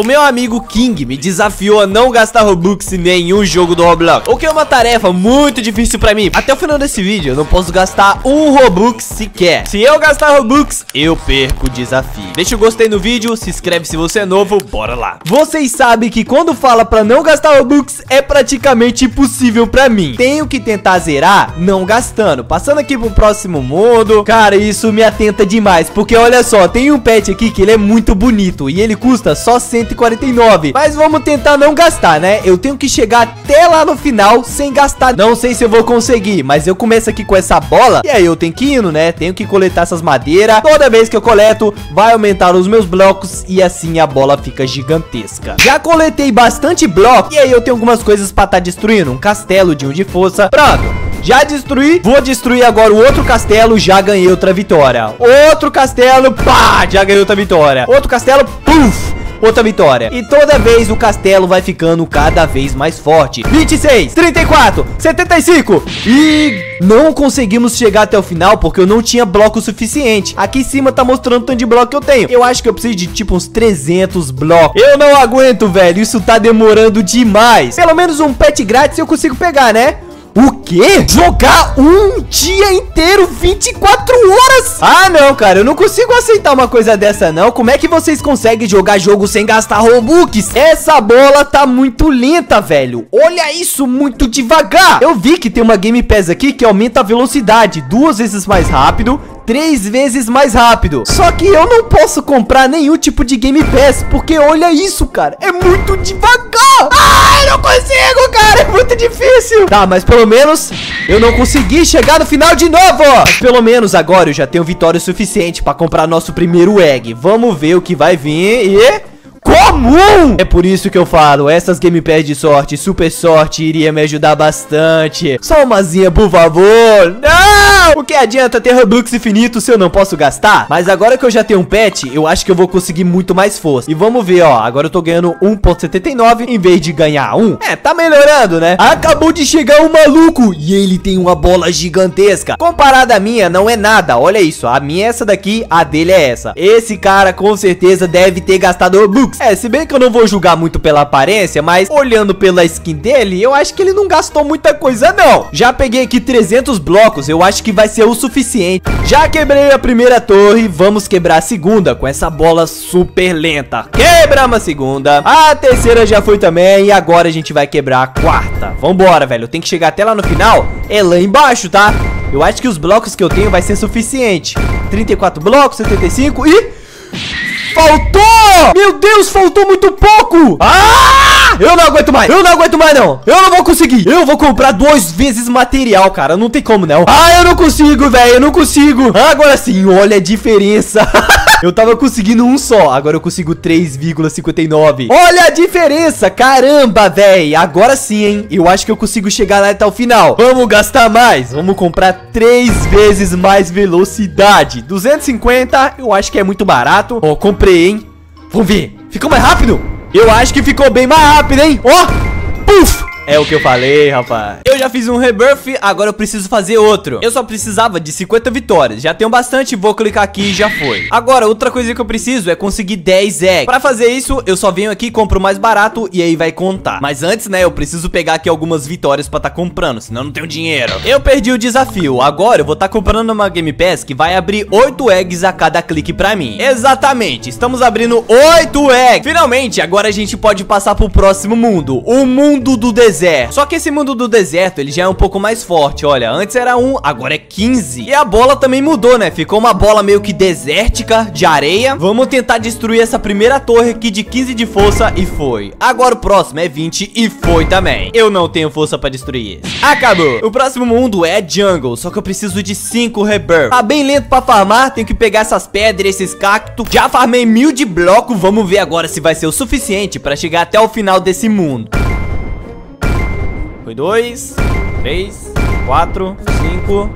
O meu amigo King me desafiou a não gastar Robux em nenhum jogo do Roblox, o que é uma tarefa muito difícil pra mim. Até o final desse vídeo eu não posso gastar um Robux sequer. Se eu gastar Robux, eu perco o desafio. Deixa o gostei no vídeo, se inscreve se você é novo, bora lá. Vocês sabem que quando fala pra não gastar Robux, é praticamente impossível pra mim. Tenho que tentar zerar não gastando. Passando aqui pro próximo mundo. Cara, isso me atenta demais, porque olha só, tem um pet aqui que ele é muito bonito e ele custa só 149, mas vamos tentar não gastar, né? Eu tenho que chegar até lá no final sem gastar. Não sei se eu vou conseguir, mas eu começo aqui com essa bola e aí eu tenho que ir, né? Tenho que coletar essas madeiras. Toda vez que eu coleto, vai aumentar os meus blocos e assim a bola fica gigantesca. Já coletei bastante bloco e aí eu tenho algumas coisas pra estar destruindo. Um castelo de um de força. Pronto. Já destruí, vou destruir agora o outro castelo, já ganhei outra vitória. Outro castelo, pá, já ganhei outra vitória. Outro castelo, puf, outra vitória. E toda vez o castelo vai ficando cada vez mais forte. 26, 34, 75 e... não conseguimos chegar até o final porque eu não tinha bloco suficiente. Aqui em cima tá mostrando o tanto de bloco que eu tenho. Eu acho que eu preciso de tipo uns 300 blocos. Eu não aguento, velho, isso tá demorando demais. Pelo menos um pet grátis eu consigo pegar, né? O quê? Jogar um dia inteiro, 24 horas? Ah, não, cara, eu não consigo aceitar uma coisa dessa, não. Como é que vocês conseguem jogar jogo sem gastar Robux? Essa bola tá muito lenta, velho. Olha isso, muito devagar. Eu vi que tem uma Game Pass aqui que aumenta a velocidade, 2 vezes mais rápido, 3 vezes mais rápido. Só que eu não posso comprar nenhum tipo de Game Pass, porque olha isso, cara, é muito devagar. Ai, não consigo, cara, é muito difícil. Tá, mas pelo menos eu não consegui chegar no final de novo. Mas pelo menos agora eu já tenho vitória suficiente pra comprar nosso primeiro egg. Vamos ver o que vai vir e... comum! É por isso que eu falo, essas gamepads de sorte, super sorte, iria me ajudar bastante. Só umazinha, por favor. Não! O que adianta ter Robux infinito se eu não posso gastar? Mas agora que eu já tenho um pet, eu acho que eu vou conseguir muito mais força. E vamos ver, ó, agora eu tô ganhando 1.79 em vez de ganhar 1. É, tá melhorando, né? Acabou de chegar um maluco e ele tem uma bola gigantesca. Comparada à minha, não é nada, olha isso. A minha é essa daqui, a dele é essa. Esse cara com certeza deve ter gastado Robux. É, se bem que eu não vou julgar muito pela aparência, mas olhando pela skin dele, eu acho que ele não gastou muita coisa, não. Já peguei aqui 300 blocos, eu acho que vai ser o suficiente. Já quebrei a primeira torre, vamos quebrar a segunda com essa bola super lenta. Quebramos a segunda, a terceira já foi também e agora a gente vai quebrar a quarta. Vambora, velho, eu tenho que chegar até lá no final, é lá embaixo, tá? Eu acho que os blocos que eu tenho vai ser suficiente. 34 blocos, 75 e... faltou! Meu Deus, faltou muito pouco! Ah! Eu não aguento mais! Eu não aguento mais, não! Eu não vou conseguir! Eu vou comprar 2 vezes material, cara! Não tem como, não! Ah, eu não consigo, velho! Eu não consigo! Agora sim, olha a diferença! Eu tava conseguindo um só, agora eu consigo 3,59. Olha a diferença, caramba, véi. Agora sim, hein, eu acho que eu consigo chegar lá até o final. Vamos gastar mais, vamos comprar 3 vezes mais velocidade. 250, eu acho que é muito barato. Ó, comprei, hein. Vamos ver, ficou mais rápido? Eu acho que ficou bem mais rápido, hein. Ó, puf. É o que eu falei, rapaz. Eu já fiz um rebirth, agora eu preciso fazer outro. Eu só precisava de 50 vitórias. Já tenho bastante, vou clicar aqui e já foi. Agora, outra coisa que eu preciso é conseguir 10 eggs. Pra fazer isso, eu só venho aqui, compro o mais barato e aí vai contar. Mas antes, né, eu preciso pegar aqui algumas vitórias pra tá comprando, senão eu não tenho dinheiro. Eu perdi o desafio. Agora eu vou tá comprando uma Game Pass que vai abrir 8 eggs a cada clique pra mim. Exatamente, estamos abrindo 8 eggs. Finalmente, agora a gente pode passar pro próximo mundo. O mundo do deserto. Só que esse mundo do deserto, ele já é um pouco mais forte, olha, antes era 1, agora é 15. E a bola também mudou, né, ficou uma bola meio que desértica, de areia. Vamos tentar destruir essa primeira torre aqui de 15 de força e foi. Agora o próximo é 20 e foi também. Eu não tenho força pra destruir isso. Acabou. O próximo mundo é jungle, só que eu preciso de 5 rebirth. Tá bem lento pra farmar, tenho que pegar essas pedras, esses cactos. Já farmei 1000 de bloco, vamos ver agora se vai ser o suficiente pra chegar até o final desse mundo. Foi 2, 3, 4, 5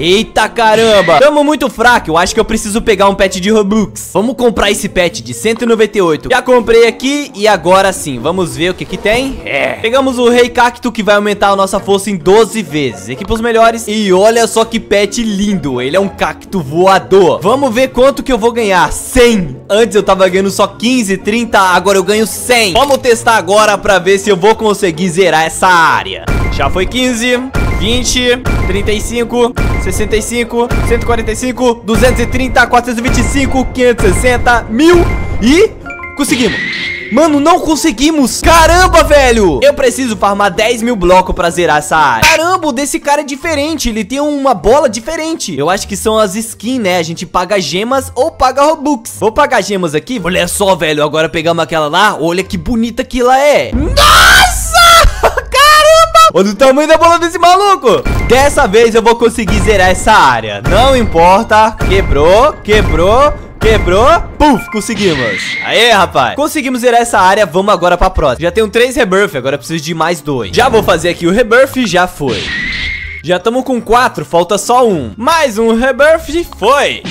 Eita caramba, tamo muito fraco. Eu acho que eu preciso pegar um pet de Robux. Vamos comprar esse pet de 198. Já comprei aqui e agora sim, vamos ver o que que tem. Pegamos o Rei Cacto, que vai aumentar a nossa força em 12 vezes. Equipa os melhores. E olha só que pet lindo, ele é um cacto voador. Vamos ver quanto que eu vou ganhar. 100. Antes eu tava ganhando só 15, 30, agora eu ganho 100. Vamos testar agora pra ver se eu vou conseguir zerar essa área. Já foi 15, 20, 35, 65, 145, 230, 425, 560, 1000 e conseguimos. Mano, não conseguimos. Caramba, velho. Eu preciso farmar 10 mil blocos pra zerar essa área. Caramba, o desse cara é diferente. Ele tem uma bola diferente. Eu acho que são as skins, né? A gente paga gemas ou paga Robux. Vou pagar gemas aqui. Olha só, velho. Agora pegamos aquela lá. Olha que bonita que ela é. Nossa! Olha o tamanho da bola desse maluco. Dessa vez eu vou conseguir zerar essa área. Não importa. Quebrou, quebrou, quebrou. Puf, conseguimos. Aê, rapaz. Conseguimos zerar essa área. Vamos agora pra próxima. Já tenho 3 rebirth. Agora eu preciso de mais 2. Já vou fazer aqui o rebirth. Já foi. Já estamos com 4. Falta só 1. Mais um rebirth. Foi.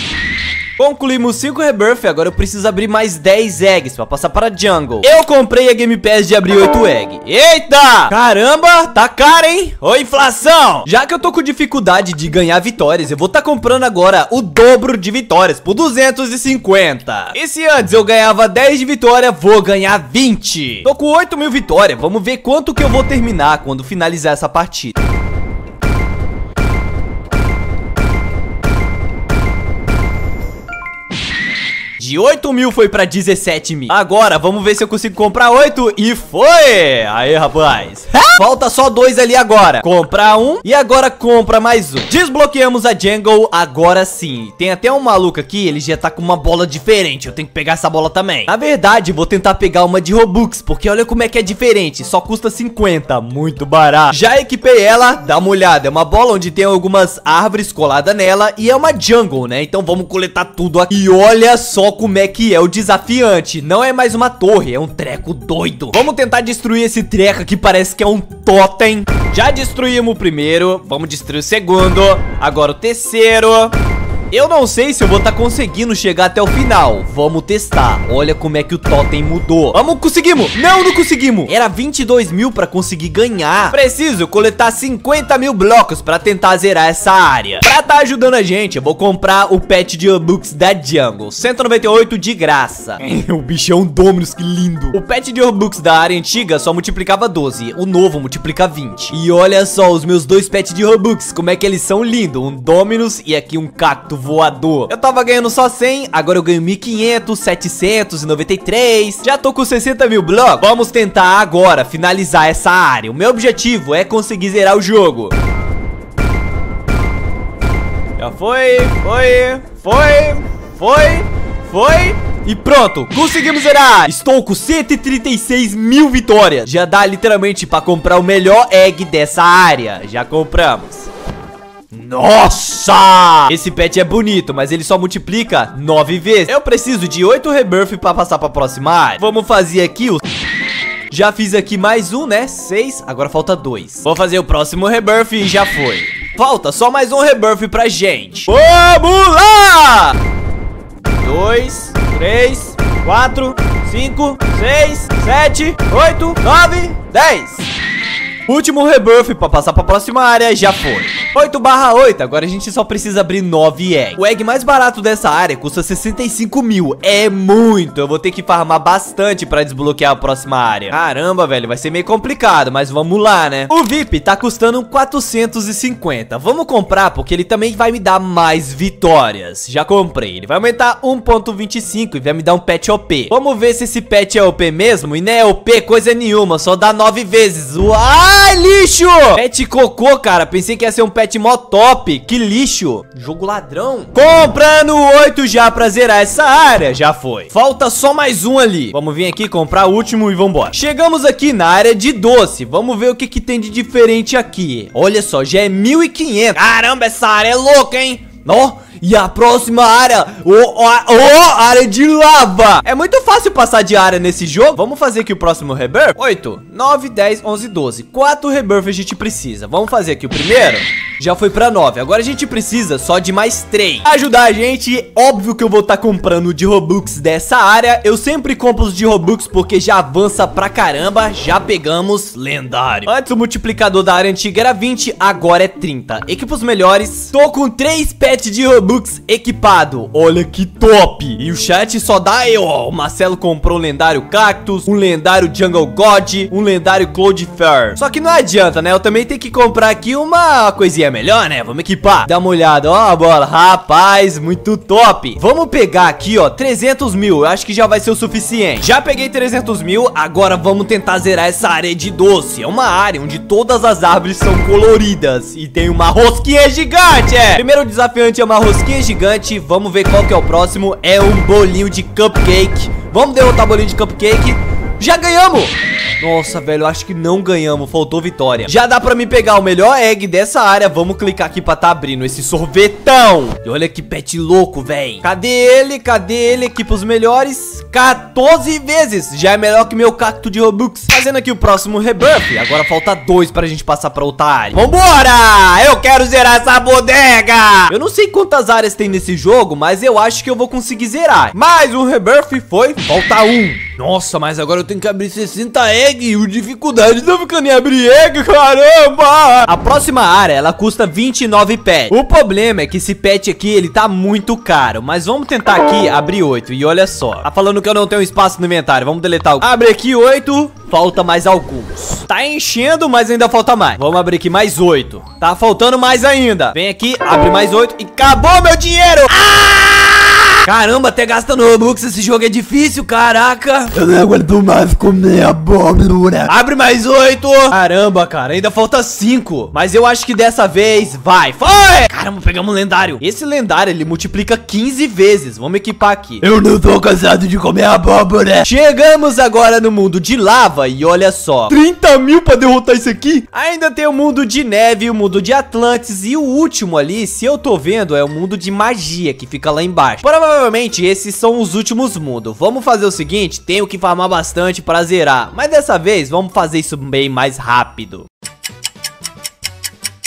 Concluímos 5 rebirth, agora eu preciso abrir mais 10 eggs pra passar para jungle. Eu comprei a Game Pass de abrir 8 eggs. Eita! Caramba, tá caro, hein? Ô, inflação! Já que eu tô com dificuldade de ganhar vitórias, eu vou tá comprando agora o dobro de vitórias por 250. E se antes eu ganhava 10 de vitória, vou ganhar 20. Tô com 8 mil vitórias, vamos ver quanto que eu vou terminar quando finalizar essa partida. De 8 mil foi pra 17 mil. Agora, vamos ver se eu consigo comprar 8. E foi! Aí, rapaz. Falta só 2 ali agora. Comprar um e agora compra mais um. Desbloqueamos a jungle agora sim. Tem até um maluco aqui, ele já tá com uma bola diferente. Eu tenho que pegar essa bola também. Na verdade, vou tentar pegar uma de Robux, porque olha como é que é diferente. Só custa 50, muito barato. Já equipei ela, dá uma olhada. É uma bola onde tem algumas árvores coladas nela e é uma jungle, né? Então vamos coletar tudo aqui. E olha só como é que é o desafiante. Não é mais uma torre, é um treco doido. Vamos tentar destruir esse treco que parece que é um totem. Já destruímos o primeiro, vamos destruir o segundo, agora o terceiro. Eu não sei se eu vou estar conseguindo chegar até o final. Vamos testar. Olha como é que o totem mudou. Vamos, conseguimos. Não, não conseguimos. Era 22 mil pra conseguir ganhar. Preciso coletar 50 mil blocos pra tentar zerar essa área. Pra tá ajudando a gente, eu vou comprar o pet de Robux da Jungle. 198 de graça. O bicho é um Dominus, que lindo. O pet de Robux da área antiga só multiplicava 12. O novo multiplica 20. E olha só os meus dois pets de Robux. Como é que eles são lindos. Um Dominus e aqui um cacto voador. Eu tava ganhando só 100, agora eu ganho 1500, 793. Já tô com 60 mil blocos. Vamos tentar agora finalizar essa área. O meu objetivo é conseguir zerar o jogo. Já foi, foi, foi, foi, foi. E pronto, conseguimos zerar. Estou com 136 mil vitórias. Já dá literalmente pra comprar o melhor egg dessa área. Já compramos. Nossa! Esse pet é bonito, mas ele só multiplica 9 vezes. Eu preciso de 8 rebirth pra passar pra próxima área. Vamos fazer aqui o... Já fiz aqui mais um, né? 6, agora falta 2. Vou fazer o próximo rebirth e já foi. Falta só mais um rebirth pra gente. Vamos lá! 2, 3, 4, 5, 6, 7, 8, 9, 10. Último rebirth pra passar pra próxima área, já foi. 8/8, agora a gente só precisa abrir 9 eggs. O egg mais barato dessa área custa 65 mil, é muito. Eu vou ter que farmar bastante pra desbloquear a próxima área. Caramba, velho, vai ser meio complicado, mas vamos lá, né? O VIP tá custando 450. Vamos comprar, porque ele também vai me dar mais vitórias. Já comprei, ele vai aumentar 1.25 e vai me dar um pet OP. Vamos ver se esse pet é OP mesmo. E não é OP coisa nenhuma, só dá 9 vezes. Uau! Ai, lixo! Pet cocô, cara. Pensei que ia ser um pet mó top. Que lixo. Jogo ladrão. Comprando 8 já pra zerar essa área. Já foi. Falta só mais um ali. Vamos vir aqui comprar o último e vambora. Chegamos aqui na área de doce. Vamos ver o que que tem de diferente aqui. Olha só, já é 1500. Caramba, essa área é louca, hein? Ó, e a próxima área, área de lava. É muito fácil passar de área nesse jogo. Vamos fazer aqui o próximo rebirth. 8, 9, 10, 11, 12. 4 rebirth a gente precisa. Vamos fazer aqui o primeiro. Já foi pra 9. Agora a gente precisa só de mais 3. Pra ajudar a gente, óbvio que eu vou estar comprando de Robux dessa área. Eu sempre compro os de Robux porque já avança pra caramba. Já pegamos lendário. Antes o multiplicador da área antiga era 20, agora é 30. Equipos melhores. Tô com 3 pets de Robux equipado. Olha que top. E o chat só dá eu, ó. O Marcelo comprou um lendário Cactus, um lendário Jungle God, um lendário Cloud Fair. Só que não adianta, né? Eu também tenho que comprar aqui uma coisinha melhor, né? Vamos equipar. Dá uma olhada, ó a bola. Rapaz, muito top. Vamos pegar aqui, ó, 300 mil. Eu acho que já vai ser o suficiente. Já peguei 300 mil. Agora vamos tentar zerar essa área de doce. É uma área onde todas as árvores são coloridas e tem uma rosquinha gigante, é. Primeiro desafio é uma rosquinha gigante. Vamos ver qual que é o próximo. É um bolinho de cupcake. Vamos derrotar o bolinho de cupcake. Já ganhamos. Nossa, velho, eu acho que não ganhamos. Faltou vitória. Já dá pra me pegar o melhor egg dessa área. Vamos clicar aqui pra tá abrindo esse sorvetão. E olha que pet louco, velho. Cadê ele? Cadê ele? Equipos melhores. 14 vezes. Já é melhor que meu cacto de Robux. Fazendo aqui o próximo rebuff. Agora falta 2 pra gente passar pra outra área. Vambora! Eu quero zerar essa bodega! Eu não sei quantas áreas tem nesse jogo, mas eu acho que eu vou conseguir zerar. Mais um rebuff foi. Falta 1. Nossa, mas agora eu tenho que abrir 60 eggs. O dificuldade não ficando em abrir egg, caramba! A próxima área, ela custa 29 pets. O problema é que esse pet aqui, ele tá muito caro. Mas vamos tentar aqui abrir 8. E olha só, tá falando que eu não tenho espaço no inventário. Vamos deletar o... Abre aqui 8. Falta mais alguns. Tá enchendo, mas ainda falta mais. Vamos abrir aqui mais 8. Tá faltando mais ainda. Vem aqui, abre mais 8. E acabou meu dinheiro! Caramba, até gastando Robux, esse jogo é difícil, caraca. Eu não aguento mais comer abóbora. Abre mais 8. Caramba, cara, ainda falta 5. Mas eu acho que dessa vez vai. Foi! Caramba, pegamos um lendário. Esse lendário, ele multiplica 15 vezes. Vamos equipar aqui. Eu não tô cansado de comer abóbora. Chegamos agora no mundo de lava. E olha só, 30 mil pra derrotar isso aqui. Ainda tem o mundo de neve, o mundo de Atlantis. E o último ali, se eu tô vendo, é o mundo de magia, que fica lá embaixo. Provavelmente esses são os últimos mundos. Vamos fazer o seguinte, tenho que farmar bastante para zerar, mas dessa vez vamos fazer isso bem mais rápido.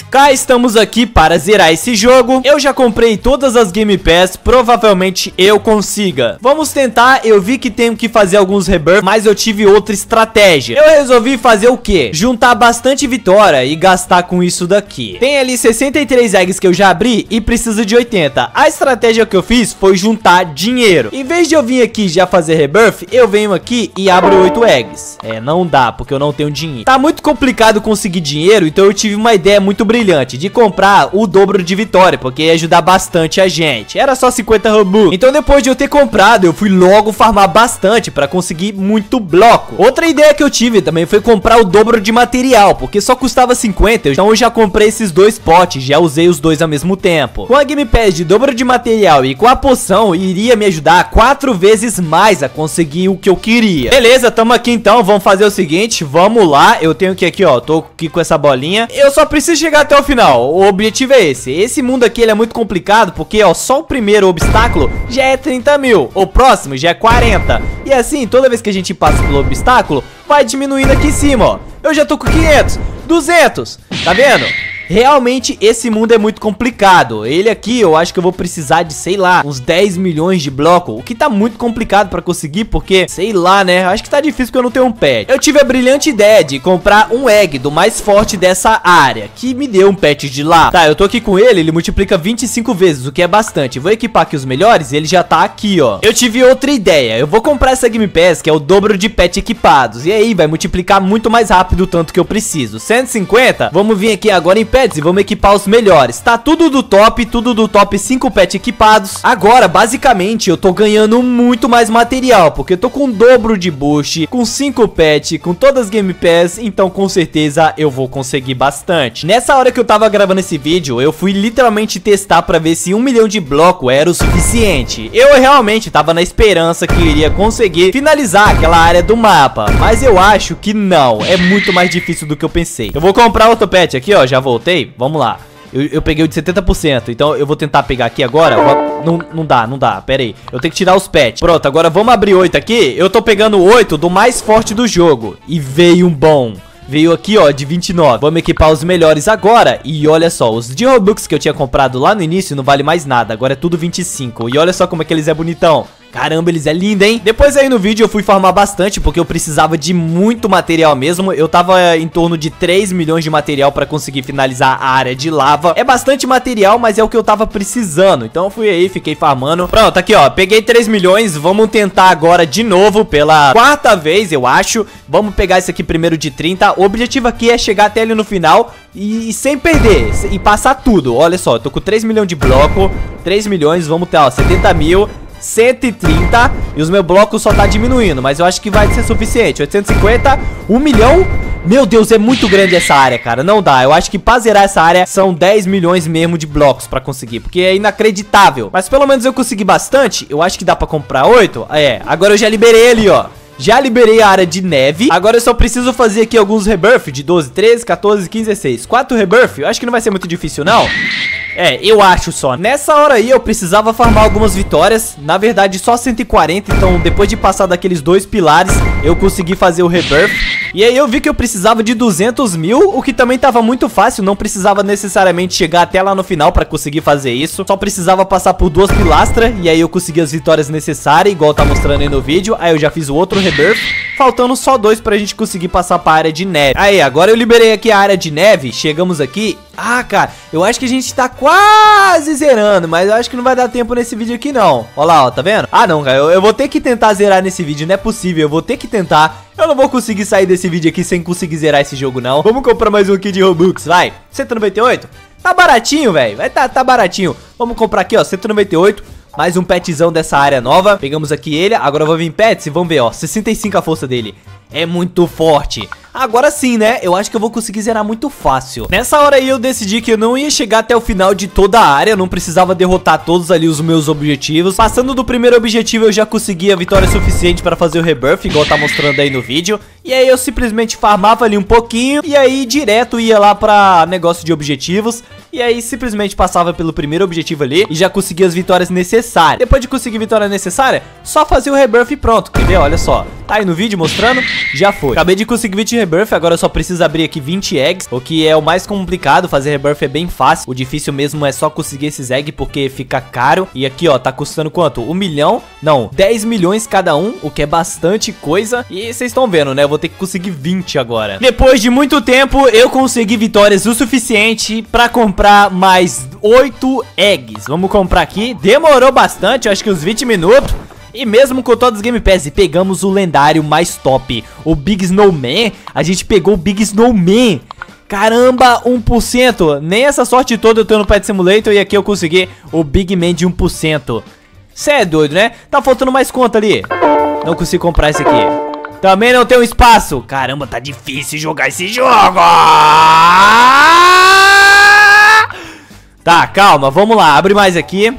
Cá estamos aqui para zerar esse jogo. Eu já comprei todas as Game Pass. Provavelmente eu consiga. Vamos tentar. Eu vi que tenho que fazer alguns rebirth, mas eu tive outra estratégia. Eu resolvi fazer o quê? Juntar bastante vitória e gastar com isso daqui. Tem ali 63 eggs que eu já abri e precisa de 80. A estratégia que eu fiz foi juntar dinheiro. Em vez de eu vir aqui já fazer rebirth, eu venho aqui e abro 8 eggs. É, não dá, porque eu não tenho dinheiro. Tá muito complicado conseguir dinheiro, então eu tive uma ideia muito brilhante de comprar o dobro de vitória, porque ia ajudar bastante a gente. Era só 50 Robux. Então depois de eu ter comprado, eu fui logo farmar bastante para conseguir muito bloco. Outra ideia que eu tive também foi comprar o dobro de material, porque só custava 50. Então eu já comprei esses 2 potes, já usei os 2 ao mesmo tempo. Com a Game Pass de dobro de material e com a poção, iria me ajudar 4 vezes mais a conseguir o que eu queria. Beleza, tamo aqui então. Vamos fazer o seguinte, vamos lá. Eu tenho que aqui, ó, tô aqui com essa bolinha. Eu só preciso chegar até o final. O objetivo é esse. Esse mundo aqui, ele é muito complicado, porque ó, só o primeiro obstáculo já é 30 mil. O próximo já é 40. E assim, toda vez que a gente passa pelo obstáculo, vai diminuindo aqui em cima, ó. Eu já tô com 500, 200. Tá vendo? Realmente esse mundo é muito complicado. Ele aqui eu acho que eu vou precisar de, sei lá, uns 10 milhões de bloco. O que tá muito complicado pra conseguir, porque, sei lá, né, acho que tá difícil porque eu não tenho um pet. Eu tive a brilhante ideia de comprar um egg do mais forte dessa área, que me deu um pet de lá. Tá, eu tô aqui com ele, ele multiplica 25 vezes, o que é bastante. Vou equipar aqui os melhores, ele já tá aqui, ó. Eu tive outra ideia, eu vou comprar essa Game Pass, que é o dobro de pet equipados. E aí vai multiplicar muito mais rápido o tanto que eu preciso. 150, vamos vir aqui agora em pet e vamos equipar os melhores. Tá tudo do top 5 pets equipados. Agora, basicamente, eu tô ganhando muito mais material, porque eu tô com o dobro de boost, com 5 pets, com todas as Game Pass, então com certeza eu vou conseguir bastante. Nessa hora que eu tava gravando esse vídeo, eu fui literalmente testar pra ver se 1 milhão de bloco era o suficiente. Eu realmente tava na esperança que eu iria conseguir finalizar aquela área do mapa, mas eu acho que não. É muito mais difícil do que eu pensei. Eu vou comprar outro pet aqui, ó, já voltei. Vamos lá. Eu peguei o de 70%, então eu vou tentar pegar aqui agora. Não dá, pera aí. Eu tenho que tirar os pets. Pronto, agora vamos abrir 8 aqui. Eu tô pegando 8 do mais forte do jogo. E veio um bom. Veio aqui, ó, de 29. Vamos equipar os melhores agora. E olha só, os de Robux que eu tinha comprado lá no início não vale mais nada. Agora é tudo 25. E olha só como é que eles é bonitão. Caramba, eles é lindo, hein? Depois aí no vídeo eu fui farmar bastante, porque eu precisava de muito material mesmo. Eu tava em torno de 3 milhões de material pra conseguir finalizar a área de lava. É bastante material, mas é o que eu tava precisando. Então eu fui aí, fiquei farmando. Pronto, aqui ó, peguei 3 milhões. Vamos tentar agora de novo, pela quarta vez, eu acho. Vamos pegar esse aqui primeiro de 30. O objetivo aqui é chegar até ele no final e sem perder, e passar tudo. Olha só, eu tô com 3 milhões de bloco. 3 milhões, vamos ter, ó, 70 mil 130, e os meus blocos só tá diminuindo, mas eu acho que vai ser suficiente. 850, 1 milhão. Meu Deus, é muito grande essa área, cara. Não dá, eu acho que pra zerar essa área são 10 milhões mesmo de blocos pra conseguir, porque é inacreditável. Mas pelo menos eu consegui bastante, eu acho que dá pra comprar 8. É, agora eu já liberei ali, ó. Já liberei a área de neve. Agora eu só preciso fazer aqui alguns rebuff de 12, 13, 14, 15, 16. 4 rebuff, eu acho que não vai ser muito difícil, não. É, eu acho só. Nessa hora aí eu precisava farmar algumas vitórias. Na verdade só 140, então depois de passar daqueles 2 pilares eu consegui fazer o rebirth. E aí eu vi que eu precisava de 200 mil, o que também tava muito fácil. Não precisava necessariamente chegar até lá no final pra conseguir fazer isso. Só precisava passar por 2 pilastras, e aí eu consegui as vitórias necessárias, igual tá mostrando aí no vídeo. Aí eu já fiz o outro rebirth, faltando só 2 pra gente conseguir passar pra área de neve. Aí, agora eu liberei aqui a área de neve. Chegamos aqui. Ah, cara, eu acho que a gente tá quase zerando, mas eu acho que não vai dar tempo nesse vídeo aqui, não. Olha lá, ó, tá vendo? Ah, não, cara, eu vou ter que tentar zerar nesse vídeo, não é possível, eu vou ter que tentar. Eu não vou conseguir sair desse vídeo aqui sem conseguir zerar esse jogo, não. Vamos comprar mais um aqui de Robux, vai. 198? Tá baratinho, velho, tá baratinho. Vamos comprar aqui, ó, 198, mais um petzão dessa área nova. Pegamos aqui ele, agora eu vou vir pets e vamos ver, ó, 65 a força dele. É muito forte. Agora sim, né? Eu acho que eu vou conseguir zerar muito fácil. Nessa hora aí eu decidi que eu não ia chegar até o final de toda a área. Eu não precisava derrotar todos ali os meus objetivos. Passando do primeiro objetivo eu já consegui a vitória suficiente pra fazer o rebirth, igual tá mostrando aí no vídeo. E aí eu simplesmente farmava ali um pouquinho, e aí direto ia lá pra negócio de objetivos, e aí simplesmente passava pelo primeiro objetivo ali e já conseguia as vitórias necessárias. Depois de conseguir a vitória necessária, só fazer o rebirth e pronto. Quer ver? Olha só, tá aí no vídeo mostrando. Já foi. Acabei de conseguir 20 rebirth, agora eu só preciso abrir aqui 20 eggs, o que é o mais complicado. Fazer rebirth é bem fácil, o difícil mesmo é só conseguir esses eggs, porque fica caro. E aqui, ó, tá custando quanto? 1 milhão? Não, 10 milhões cada um, o que é bastante coisa. E vocês estão vendo, né? Eu vou ter que conseguir 20 agora. Depois de muito tempo, eu consegui vitórias o suficiente pra comprar mais 8 eggs. Vamos comprar aqui. Demorou bastante, eu acho que uns 20 minutos. E mesmo com todos os Game Pass, pegamos o lendário mais top, o Big Snowman. A gente pegou o Big Snowman. Caramba, 1%. Nem essa sorte toda eu tô no Pet Simulator, e aqui eu consegui o Big Man de 1%. Cê é doido, né? Tá faltando mais conta ali. Não consigo comprar esse aqui. Também não tenho espaço. Caramba, tá difícil jogar esse jogo. Tá, calma, vamos lá. Abre mais aqui.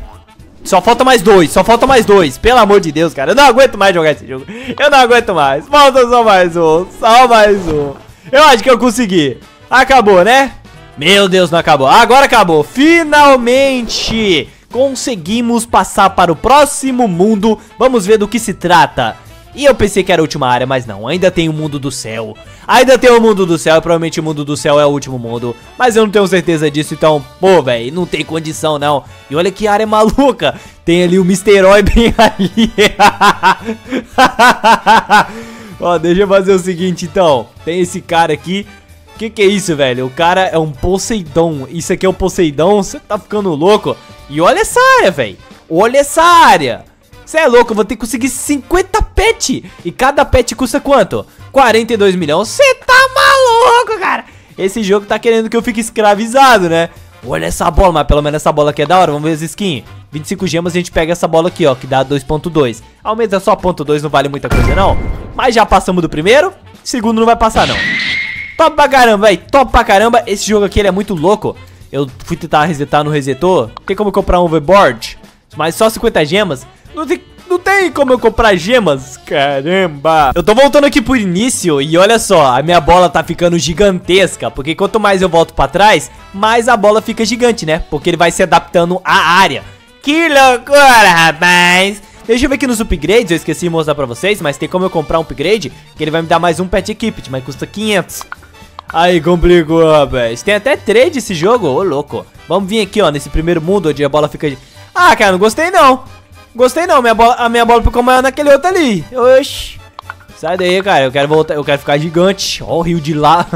Só falta mais 2, só falta mais 2. Pelo amor de Deus, cara, eu não aguento mais jogar esse jogo. Eu não aguento mais, falta só mais um. Só mais um. Eu acho que eu consegui. Acabou, né? Meu Deus, não acabou, agora acabou. Finalmente conseguimos passar para o próximo mundo. Vamos ver do que se trata. E eu pensei que era a última área, mas não, ainda tem o mundo do céu. Ainda tem o mundo do céu, e provavelmente o mundo do céu é o último mundo, mas eu não tenho certeza disso, então, pô, velho, não tem condição, não. E olha que área maluca. Tem ali o Mr. Oi bem ali. Ó, deixa eu fazer o seguinte, então. Tem esse cara aqui. Que é isso, velho? O cara é um Poseidon. Isso aqui é um Poseidon, você tá ficando louco. E olha essa área, velho. Olha essa área. Você é louco, eu vou ter que conseguir 50 pets. E cada pet custa quanto? 42 milhões. Você tá maluco, cara. Esse jogo tá querendo que eu fique escravizado, né? Olha essa bola, mas pelo menos essa bola aqui é da hora. Vamos ver as skins. 25 gemas, a gente pega essa bola aqui, ó, que dá 2.2. Aumenta só 0.2, não vale muita coisa, não. Mas já passamos do primeiro. Segundo não vai passar, não. Top pra caramba, velho. Top pra caramba. Esse jogo aqui, ele é muito louco. Eu fui tentar resetar, não resetou. Tem como comprar um overboard, mas só 50 gemas. Não tem, não tem como eu comprar gemas. Caramba. Eu tô voltando aqui pro início e olha só, a minha bola tá ficando gigantesca, porque quanto mais eu volto pra trás, mais a bola fica gigante, né? Porque ele vai se adaptando à área. Que loucura, rapaz. Deixa eu ver aqui nos upgrades, eu esqueci de mostrar pra vocês, mas tem como eu comprar um upgrade, que ele vai me dar mais um pet equipped, mas custa 500. Aí complicou, rapaz. Tem até trade esse jogo, ô louco. Vamos vir aqui, ó, nesse primeiro mundo onde a bola fica... Ah, cara, não gostei não. Gostei não, a minha bola ficou maior naquele outro ali. Oxi. Sai daí, cara, eu quero voltar, eu quero ficar gigante. Ó o rio de lá,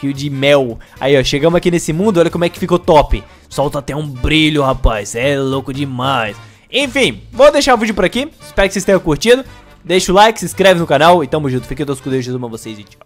rio de mel. Aí, ó, chegamos aqui nesse mundo, olha como é que ficou top. Solta até um brilho, rapaz, é louco demais. Enfim, vou deixar o vídeo por aqui. Espero que vocês tenham curtido. Deixa o like, se inscreve no canal e tamo junto. Fiquem todos com Deus, Jesus ama vocês e tchau.